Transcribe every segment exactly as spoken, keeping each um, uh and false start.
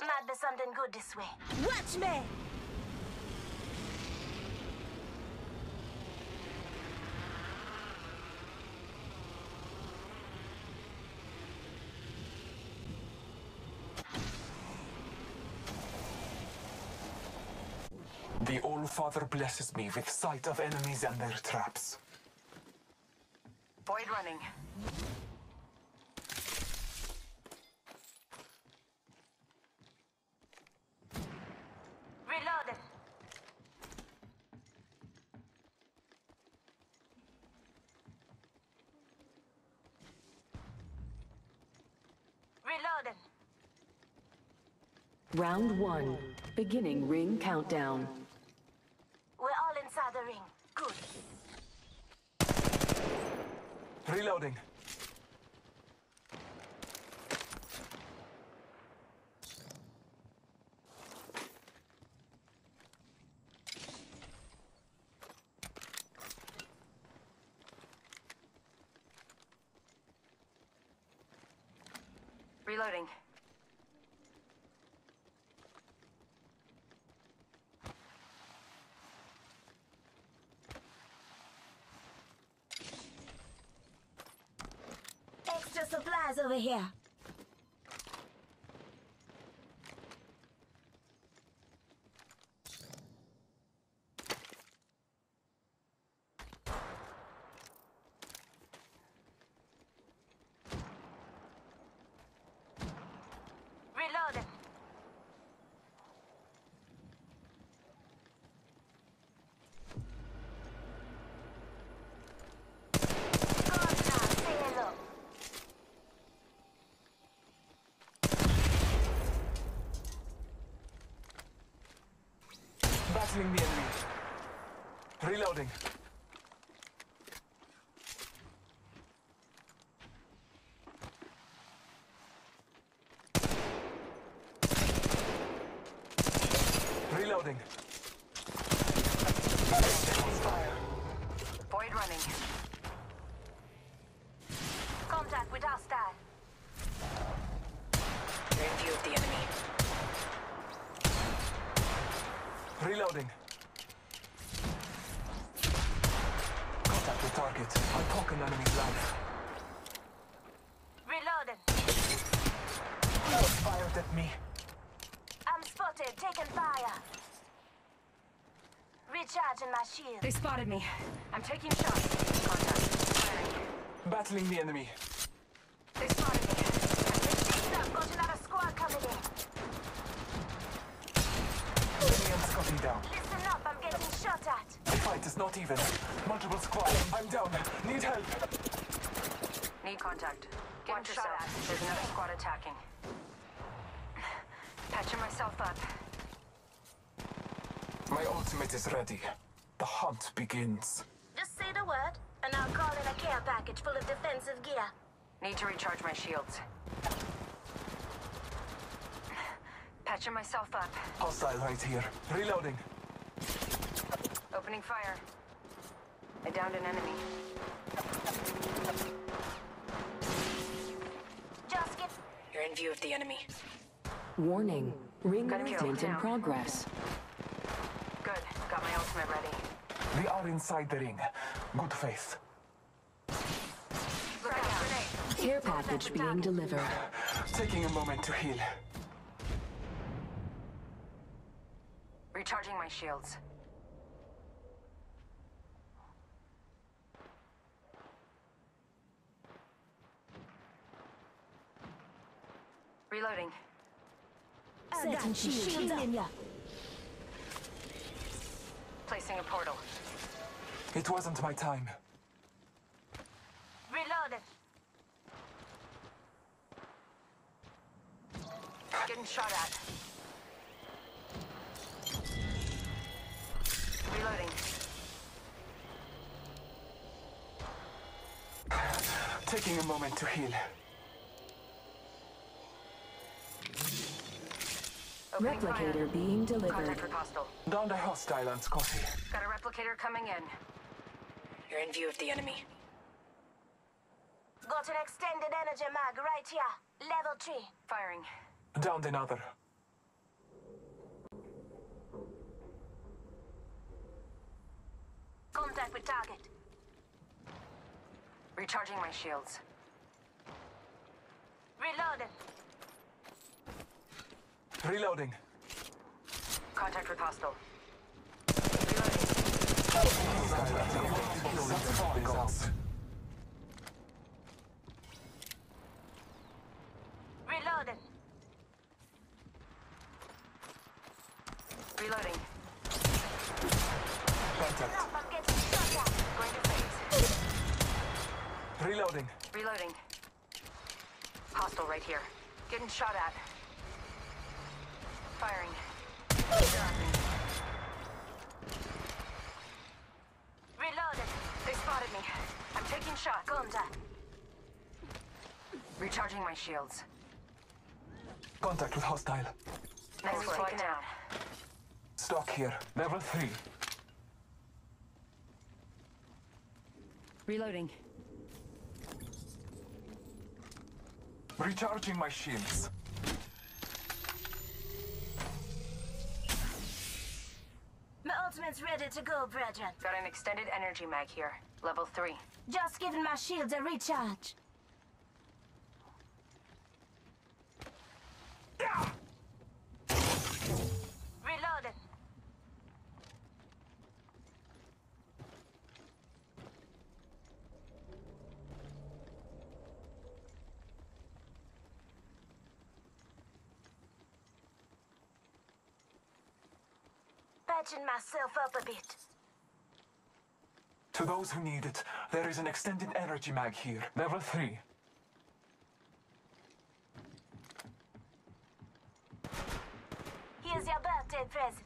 Might be something good this way. Watch me! The All-Father blesses me with sight of enemies and their traps. Void running. Reloaded. Reloaded. Round one. Beginning ring countdown. Gathering. Good. Reloading. Reloading. Supplies over here. Reloaded. The enemy. Reloading. Reloading. Fire. Void running. Contact with our star. Review of the enemy. Reloading. Contact the target. I took an enemy's life. Reloading. Bullets fired at me. I'm spotted. Taking fire. Recharging my shield. They spotted me. I'm taking shots. Contact. Firing. Battling the enemy. They spotted me. I've got another squad coming in. Down. Listen up, I'm getting shot at. The fight is not even. Multiple squads. I'm down. Need help. Need contact. Getting Watch shot at. There's another squad attacking. Patching myself up. My ultimate is ready. The hunt begins. Just say the word, and I'll call in a care package full of defensive gear. Need to recharge my shields. Patching myself up. Hostile right here. Reloading. Opening fire. I downed an enemy. Just get... You're in view of the enemy. Warning. Ring movement in progress. Good. Got my ultimate ready. We are inside the ring. Good faith. Look out. Care package being delivered. Taking a moment to heal. Recharging my shields. Reloading. Setting shields up. Placing a portal. It wasn't my time. Reloaded. Getting shot at. Reloading. Taking a moment to heal. Opening replicator fire. Being delivered. Contact with hostile. Down to hostile on Scotty. Got a replicator coming in. You're in view of the enemy. Got an extended energy mag right here. Level three. Firing. Downed another. Contact with target. Recharging my shields. Reloaded. Reloading. Contact with hostile. Reloading. Reloading. Reloading. Contact. Going to phase. Reloading. Reloading. Hostile right here. Getting shot at. Firing. Reloaded. They spotted me. I'm taking shot. Contact. Recharging my shields. Contact with hostile. Next flight down. Stock here. Level three. Reloading. Recharging my shields. My ultimate's ready to go, brethren. Got an extended energy mag here. Level three. Just giving my shields a recharge. Yeah. Reloaded. Patching myself up a bit. To those who need it, there is an extended energy mag here. Level three. Here's your birthday present.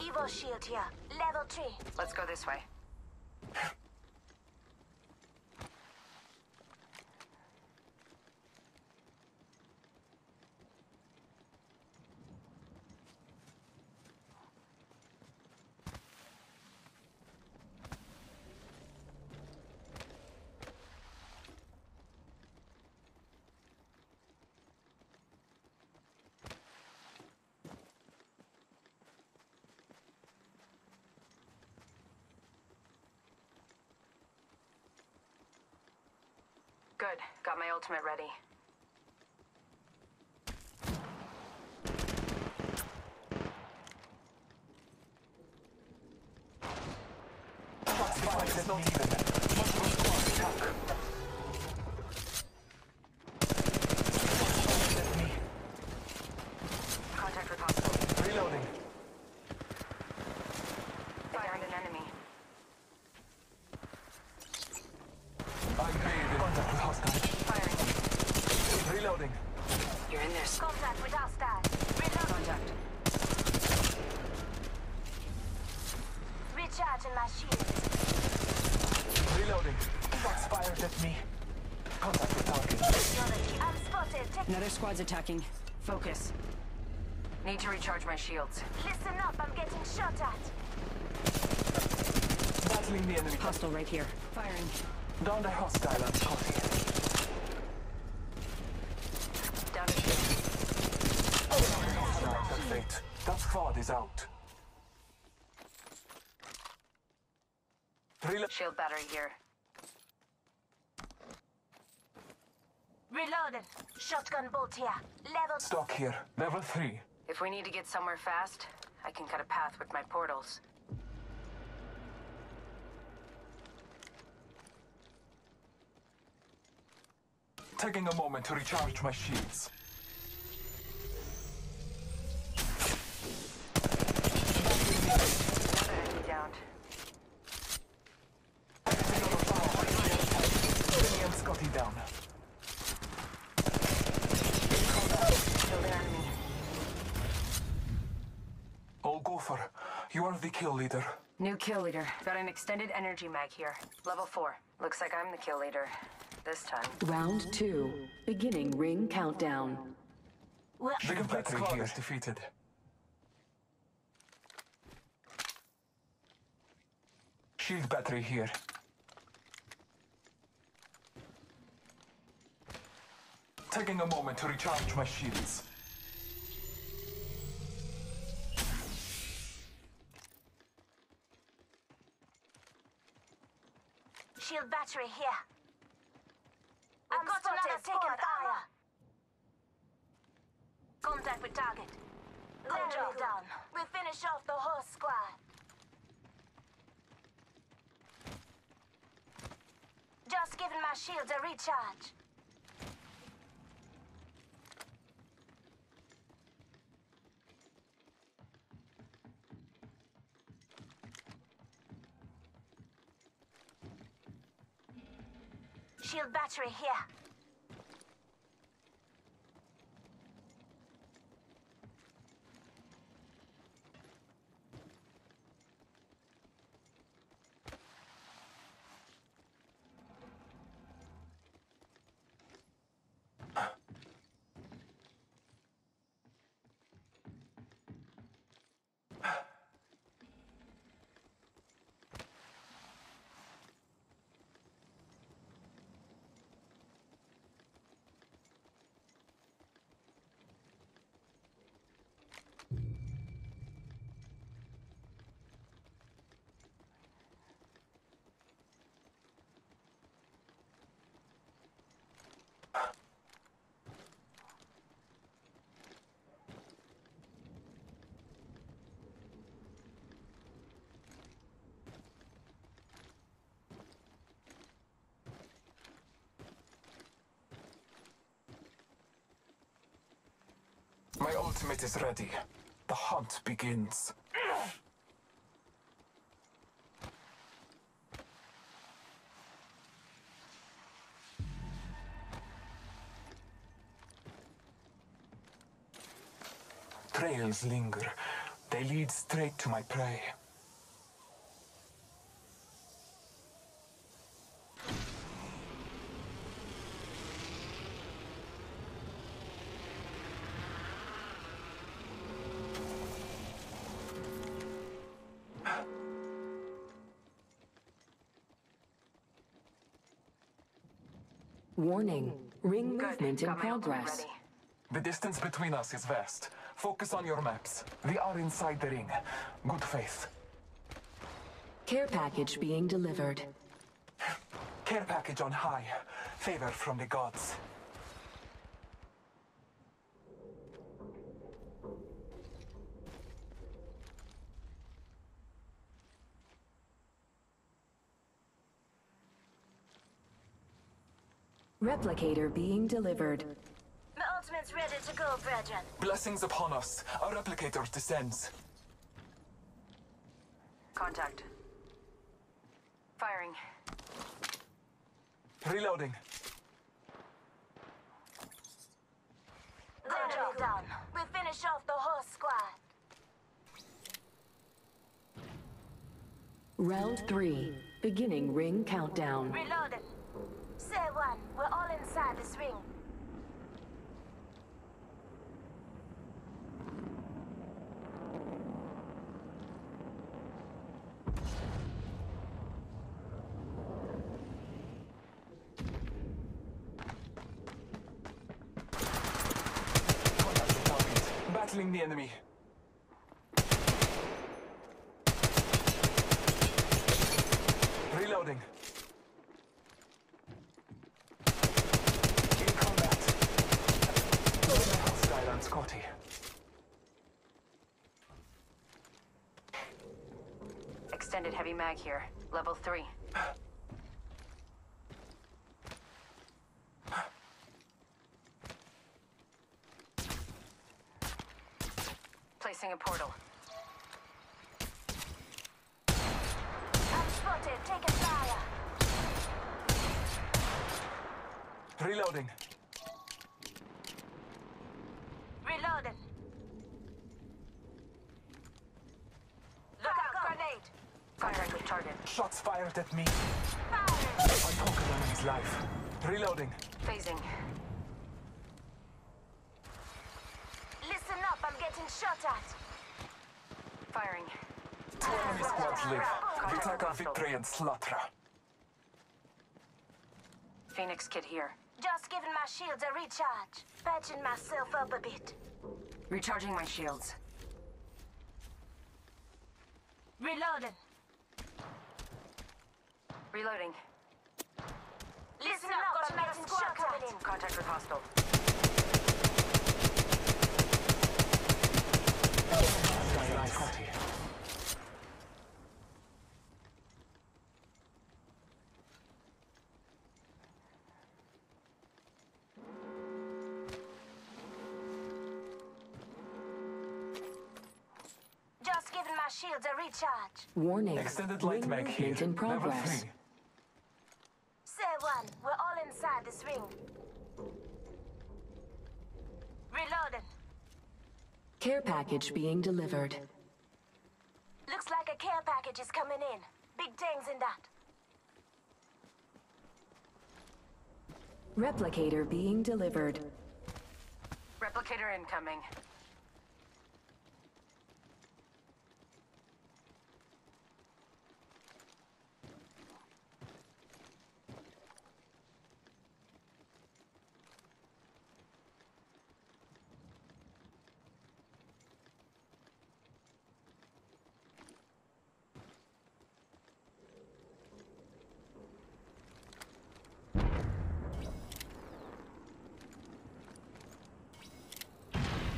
Evo shield here, level three. Let's go this way. Good. Got my ultimate ready. That's not even. Contact with hostile. Reloading. Firing an enemy. Reloading. You're in there. Contact with our staff. Reload. Contact. Recharging my shields. Reloading. Shots fired at me. Contact with target. Technology. I'm spotted. Te Another squad's attacking. Focus. Need to recharge my shields. Listen up. I'm getting shot at. Battling the enemy. Hostile right here. Firing. Down the hostile on target. That squad is out. Relo- Shield battery here. Reloaded. Shotgun bolt here. Level- Stock here. Level three. If we need to get somewhere fast, I can cut a path with my portals. Taking a moment to recharge my shields. Down. Oh, Gopher, you are the kill leader. New kill leader. Got an extended energy mag here. Level four. Looks like I'm the kill leader. This time. Round two. Beginning ring countdown. The complete squad is defeated. shield battery here. Taking a moment to recharge my shields. Shield battery here. I've got another taken fire. Contact with target. Good job. Down. We finish off the whole squad. Just giving my shields a recharge. Shield battery here. My ultimate is ready. The hunt begins. Trails linger. They lead straight to my prey. Warning. Ring movement in progress. The distance between us is vast. Focus on your maps. We are inside the ring. Good faith. Care package being delivered. Care package on high. Favor from the gods. Replicator being delivered. My ultimate's ready to go, brethren. Blessings upon us. Our replicator descends. Contact. Firing. Reloading. Good job. Down. We finish off the whole squad. Round three. Beginning ring countdown. Reloading. Say one, we're all inside this ring. Battling the enemy. Reloading. Scotty. Extended heavy mag here, level three. Placing a portal. I'm spotted, take a fire. Reloading. Look out, grenade! Firing the target. Shots fired at me. I took an enemy's life. Reloading. Phasing. Listen up, I'm getting shot at. Firing. Twój skład żyw. Vitaka, Victory, and Slatra. Phoenix Kid here. Just giving my shields a recharge. Patching myself up a bit. Recharging my shields. Reloading. Reloading. Listen up, got another squad coming in. Contact with hostile. Skyline copy. Just giving my shields a recharge. Warning. Extended light mag here. In progress. One. We're all inside this ring. Reloading. Care package being delivered. Looks like a care package is coming in. Big things in that. Replicator being delivered. Replicator incoming.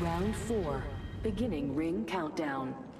Round four, beginning ring countdown.